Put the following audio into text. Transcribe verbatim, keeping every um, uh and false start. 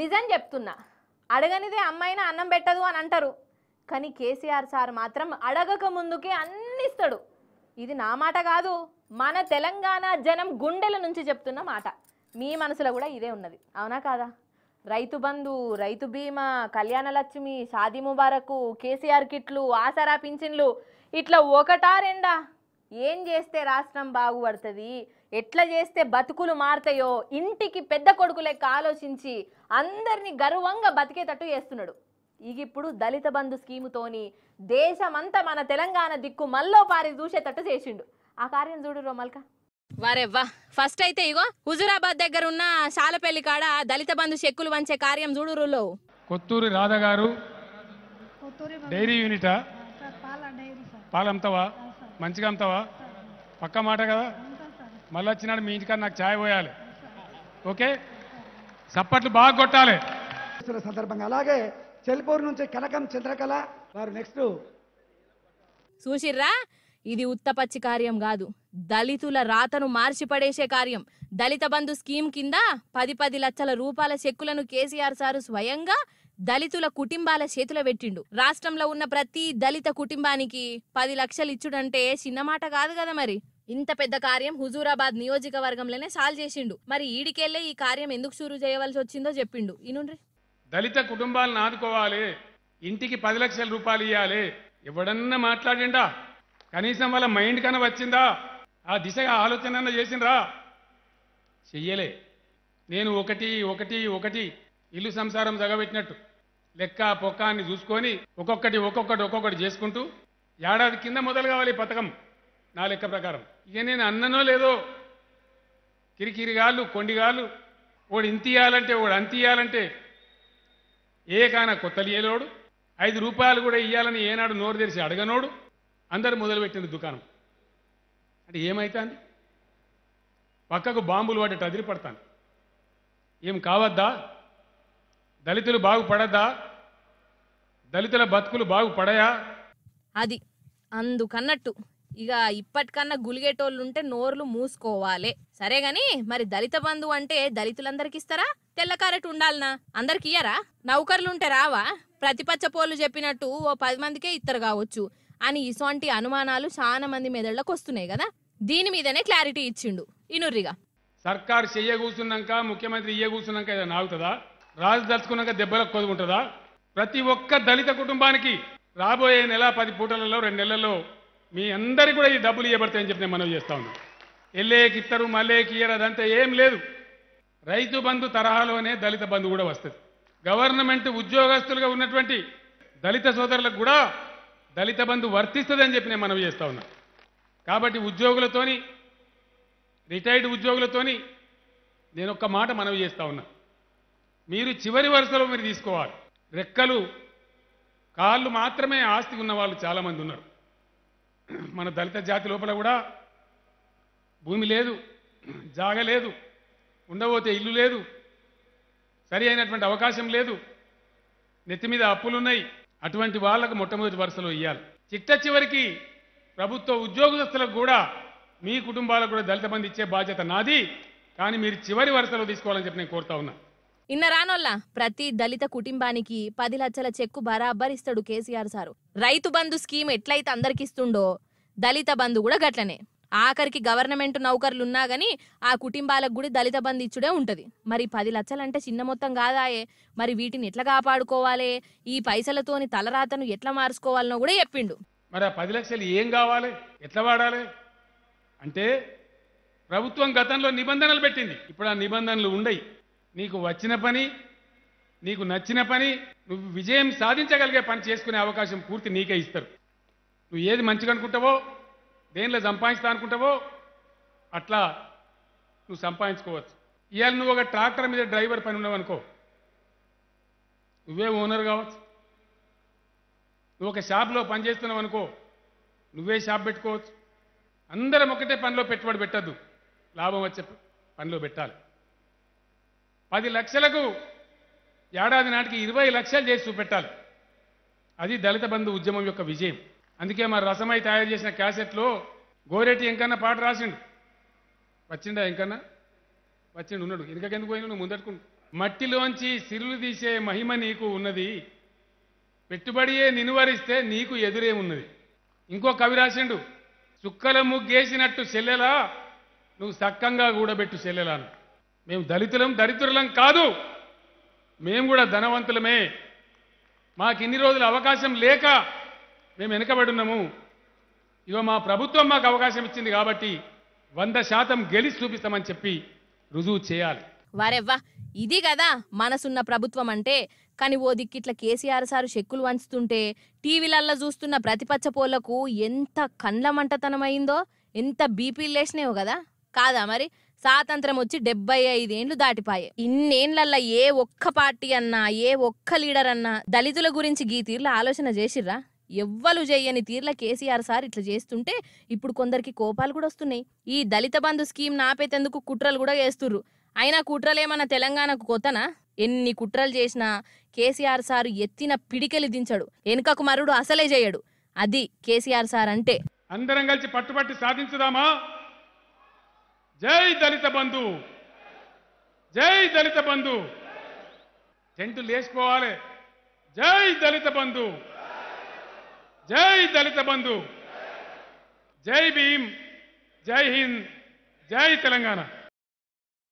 నిజం చెప్తున్నా అడగనిదే అమ్మాయిని అన్నం పెట్టదు అని అంటారు కానీ కేసీఆర్ సార్ మాత్రం అడగక ముందుకే అన్ని ఇస్తాడు ఇది నా మాట కాదు మన తెలంగాణ జనం గుండెల నుంచి చెప్తున్న మాట మీ మనసులో కూడా ఇదే ఉన్నది అవునా కాదా రైతు బంధు రైతు బీమా కళ్యాణ లక్ష్మి షాదీ ముబారకు కేసీఆర్ కిట్లు ఆసరా పింఛన్లు ఇట్లా ఒకటా రెండా ఏం చేస్తే రాష్ట్రం బాగుపడుతుంది ఎట్లా చేస్తే బతుకులు మార్తాయో ఇంటికి పెద్ద కొడుకులే ఆలోచించి అందర్ని గర్వంగా బతికేటట్టు చేస్తున్నాడు ఈగిప్పుడు దళిత బంధు స్కీముతోని దేశమంతా మన తెలంగాణ దిక్కు మల్లో పారి దూసేటట్టు చేసిండు ఆ కార్యం చూడు రోమల్క వారే వా ఫస్ట్ అయితే ఇగో హుజూరాబాద్ దగ్గర ఉన్న శాలపల్లి కాడ దళిత బంధు చెక్కులు వంచే కార్యం చూడురులో కొత్తూరు రాధా గారు కొత్తూరు డైరీ యూనిట్ ఆ పాల డైరీ సార్ పాలంతవా మంచిగా అంతవా పక్క మాట కదా మళ్ళీ వచ్చినాడు మీ ఇంటికాడ నాకు ఛాయ్ పోయాలి ఓకే సప్పట్లు బాగా కొట్టాలి సందర్భంగా అలాగే చెల్పూరు నుంచి కనకం చంద్రకళ వారు నెక్స్ట్ చూసిర్రా ఇది ఉత్తపచ్చి కార్యం కాదు దళితుల రాతను మార్చిపడేసే కార్యం దళిత బంధు స్కీమ్ కింద పది పది లక్షల రూపాయల చెక్కులను కేసీఆర్ సారు స్వయంగా దళితుల కుటుంబాల చేతుల పెట్టిండు రాష్ట్రంలో ఉన్న ప్రతి దళిత కుటుంబానికి పది లక్షలు ఇచ్చుడంటే చిన్న మాట కాదు కదా మరి ఇంత పెద్ద కార్యం హుజూరాబాద్ నియోజకవర్గంలోనే సాల్వ్ చేసిండు మరి ఈడికెళ్ళే ఈ కార్యం ఎందుకు షురూ చేయవలసి వచ్చిందో చెప్పిండు ఇనుండ్రి దళిత కుటుంబాలను ఆదుకోవాలి ఇంటికి పది లక్షల రూపాయలు ఇవ్వాలి ఎవడన్నా మాట్లాడిండా కనీసం వాళ్ళ మైండ్ కన్నా వచ్చిందా ఆ దిశగా ఆలోచన చేసిండ్రా చెయ్యలే నేను ఒకటి ఒకటి ఒకటి ఇల్లు సంసారం జగబెట్టినట్టు లెక్క పొక్కాన్ని చూసుకొని ఒక్కొక్కటి ఒక్కొక్కటి ఒక్కొక్కటి చేసుకుంటూ ఏడాది కింద మొదలు కావాలి ఈ పథకం నా లెక్క ప్రకారం ఇక నేను అన్ననో లేదో కిరికిరిగాళ్ళు కొండిగాళ్ళు వాడు ఇంత ఇయ్యాలంటే వాడు అంత ఇయ్యాలంటే ఏకాన కొత్తలు ఇయ్యలేడు ఐదు రూపాయలు కూడా ఇయ్యాలని ఏనాడు నోరు తెరిచి అడగనోడు అందరు మొదలుపెట్టింది దుకాణం అంటే ఏమవుతుంది పక్కకు బాంబులు వాటి అదిరి పడతాను ఏం కావద్దా దళితులు బాగుపడదా దళితుల బతుకులు బాగుపడయా అది అందుకన్నట్టు ఇక ఇప్పటికన్నా గులిగేటోళ్ళు ఉంటే నోర్లు మూసుకోవాలి సరే గాని మరి దళిత బంధు అంటే దళితులందరికి ఇస్తారా తెల్ల కారెట్ ఉండాలనా అందరికి ఇయ్యారా నౌకర్లుంటే రావా ప్రతిపక్ష పోలు చెప్పినట్టు ఓ పది మందికే ఇస్తారు కావచ్చు అని ఇసోంటి అనుమానాలు చాలా మంది మెదళ్ళకు వస్తున్నాయి కదా దీని మీదనే క్లారిటీ ఇచ్చిండు ఇనుర్రిగా సర్కార్ చెయ్య కూర్చున్నాక ముఖ్యమంత్రి ఇయ్య కూర్చున్నాక ఏదైనా ఆగుతుందా రాజు దలుచుకున్నాక దెబ్బలకు కొదుకుంటుందా ప్రతి ఒక్క దళిత కుటుంబానికి రాబోయే నెల పది పూటలలో రెండు నెలల్లో మీ అందరికీ కూడా ఈ డబ్బులు ఇవ్వబడతాయని చెప్పి నేను మనవి చేస్తా ఉన్నాను ఎల్లేకి ఇస్తారు మళ్ళేకి ఇయ్యరు అదంతా ఏం లేదు రైతు బంధు తరహాలోనే దళిత బంధు కూడా వస్తుంది గవర్నమెంట్ ఉద్యోగస్తులుగా ఉన్నటువంటి దళిత సోదరులకు కూడా దళిత బంధు వర్తిస్తుందని చెప్పి నేను మనవి చేస్తా ఉన్నా కాబట్టి ఉద్యోగులతోని రిటైర్డ్ ఉద్యోగులతోని నేను ఒక్క మాట మనవి చేస్తా ఉన్నా మీరు చివరి వరుసలో మీరు తీసుకోవాలి రెక్కలు కాళ్ళు మాత్రమే ఆస్తి ఉన్న వాళ్ళు చాలామంది ఉన్నారు మన దళిత జాతి లోపల కూడా భూమి లేదు జాగ లేదు ఉండబోతే ఇల్లు లేదు సరి అయినటువంటి అవకాశం లేదు నెత్తి మీద అప్పులున్నాయి అటువంటి వాళ్ళకు మొట్టమొదటి వరుసలో ఇవ్వాలి చిట్ట చివరికి ప్రభుత్వ ఉద్యోగస్తులకు కూడా మీ కుటుంబాలకు కూడా దళిత బంధు ఇచ్చే బాధ్యత నాది కానీ మీరు చివరి వరుసలో తీసుకోవాలని చెప్పి నేను కోరుతా ఉన్నా ఇన్న రానోళ్ళ ప్రతి దళిత కుటుంబానికి పది లక్షల చెక్కు బరాబర్ ఇస్తాడు కేసీఆర్ సారు రైతు బంధు స్కీమ్ ఎట్లయితే అందరికి ఇస్తుండో దళిత బంధు కూడా గట్లనే ఆఖరికి గవర్నమెంట్ నౌకర్లున్నా గానీ ఆ కుటుంబాలకు కూడా దళిత బంధు ఇచ్చుడే ఉంటుంది మరి పది లక్షలంటే చిన్న మొత్తం కాదాయే మరి వీటిని ఎట్లా కాపాడుకోవాలి ఈ పైసలతోని తలరాతను ఎట్లా మార్చుకోవాలనో కూడా చెప్పిండు మరి ఆ పది లక్షలు ఏం కావాలి ఎట్లా వాడాలి అంటే ప్రభుత్వం గతంలో నిబంధనలు పెట్టింది ఇప్పుడు ఆ నిబంధనలు ఉండయి నీకు వచ్చిన పని నీకు నచ్చిన పని నువ్వు విజయం సాధించగలిగే పని చేసుకునే అవకాశం పూర్తి నీకే ఇస్తారు నువ్వు ఏది మంచిగా అనుకుంటావో దేనిలో సంపాదిస్తా అనుకుంటావో అట్లా నువ్వు సంపాదించుకోవచ్చు ఇవాళ నువ్వు ఒక ట్రాక్టర్ మీద డ్రైవర్ పని ఉన్నావు అనుకో నువ్వే ఓనర్ కావచ్చు నువ్వు ఒక షాప్లో పని చేస్తున్నావు అనుకో నువ్వే షాప్ పెట్టుకోవచ్చు అందరం ఒకటే పనిలో పెట్టుబడి పెట్టద్దు లాభం వచ్చే పనిలో పెట్టాలి పది లక్షలకు ఏడాది నాటికి ఇరవై లక్షలు చేసి చూపెట్టాలి అది దళిత బంధు ఉద్యమం యొక్క విజయం అందుకే మరి రసమై తయారు చేసిన క్యాసెట్లో గోరెటి ఎంకన్నా పాట రాసిండు వచ్చిండా ఎంకన్నా వచ్చిండు ఉన్నాడు ఇనకెందుకు పోయినా నువ్వు ముందట్టుకుంటు మట్టిలోంచి సిరులు తీసే మహిమ నీకు ఉన్నది, పెట్టుబడియే నినువరిస్తే నీకు ఎదురే ఉన్నది. ఇంకో కవి రాసిండు, చుక్కల ముగ్గేసినట్టు చెల్లెలా నువ్వు సక్కంగా కూడబెట్టు చెల్లెలా. మేము దళితులం దరిద్రులం కాదు, మేము కూడా ధనవంతులమే. మాకు ఇన్ని రోజులు అవకాశం లేక మేము వెనకబడి ఉన్నాము. ఇవ మా ప్రభుత్వం మాకు అవకాశం ఇచ్చింది కాబట్టి వంద శాతం గెలిచి చూపిస్తామని చెప్పి రుజువు చేయాలి. వారెవ్వా, ఇది కదా మనసున్న ప్రభుత్వం అంటే. కానీ ఓ దిక్కిట్ల కేసీఆర్ సారు చెక్కులు వంచుతుంటే టీవీలల్లో చూస్తున్న ప్రతిపక్ష పోలకు ఎంత కండ్లమంటతనమైందో, ఎంత బీపీ లేచినాయో కదా. కాదా మరి, స్వాతంత్రం వచ్చి డెబ్బై ఐదేండ్లు దాటిపాయే. ఇన్నేండ్లల్లా ఏ ఒక్క పార్టీ అన్నా ఏ ఒక్క లీడర్ అన్నా దళితుల గురించి గీ తీర్ల ఆలోచన చేసిర్రా? ఎవ్వలు చేయని తీర్ల కేసీఆర్ సార్ ఇట్లా చేస్తుంటే ఇప్పుడు కొందరికి కోపాలు కూడా వస్తున్నాయి. ఈ దళిత బంధు స్కీమ్ నాపేతేందుకు కుట్రలు కూడా చేస్తుర్రు. అయినా కుట్రలేమన్నా తెలంగాణకు కొత్తనా? ఎన్ని కుట్రలు చేసినా కేసీఆర్ సారు ఎత్తిన పిడికెలు దించడు, వెనుకకు మరుడు అసలే చేయడు. అది కేసీఆర్ సార్ అంటే. అందరం కలిసి పట్టుబట్టి సాధించుదామా? జై దళిత బంధు, జై దళిత బంధు. జంటు లేచిపోవాలి. జై దళిత బంధు, జై దళిత బంధు. జై భీమ్, జై హింద్, జై తెలంగాణ.